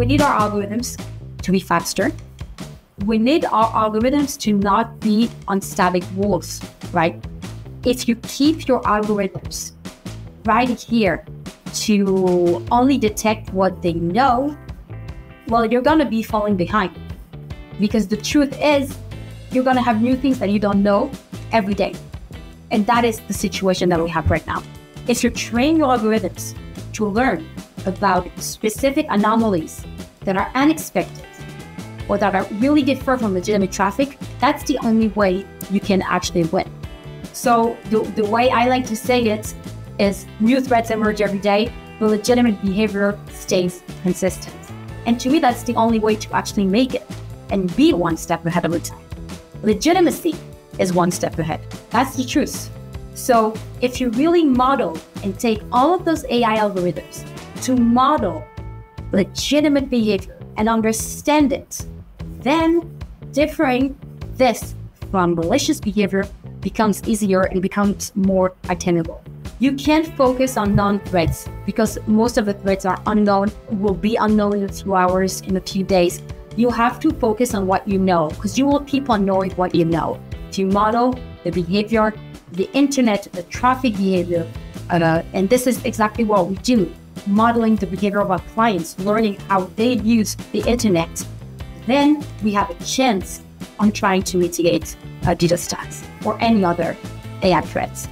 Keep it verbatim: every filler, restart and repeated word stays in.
we need our algorithms to be faster. We need our algorithms to not be on static walls, right? If you keep your algorithms right here to only detect what they know, well, you're going to be falling behind, because the truth is you're going to have new things that you don't know every day. And that is the situation that we have right now. If you train your algorithms to learn about specific anomalies that are unexpected or that are really different from legitimate traffic, that's the only way you can actually win. So the, the way I like to say it is, new threats emerge every day, but legitimate behavior stays consistent. And to me, that's the only way to actually make it and be one step ahead of the time. Legitimacy is one step ahead. That's the truth. So if you really model and take all of those A I algorithms to model legitimate behavior and understand it, then differing this from malicious behavior becomes easier and becomes more attainable. You can't focus on non-threats because most of the threats are unknown, will be unknown in a few hours, in a few days. You have to focus on what you know, because you will keep on knowing what you know. If you model the behavior, the internet, the traffic behavior, uh, and this is exactly what we do, modeling the behavior of our clients, learning how they use the internet, then we have a chance on trying to mitigate uh, data attacks or any other A I threats.